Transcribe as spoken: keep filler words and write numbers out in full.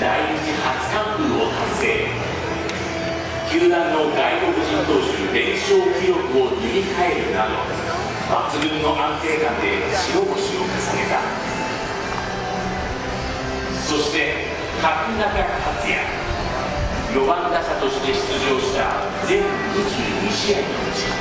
来日初完封を達成、球団の外国人投手連勝記録を塗り替えるなど抜群の安定感で白星を重ねた。そして角中勝也、よんばん打者として出場した全にじゅうに試合のうち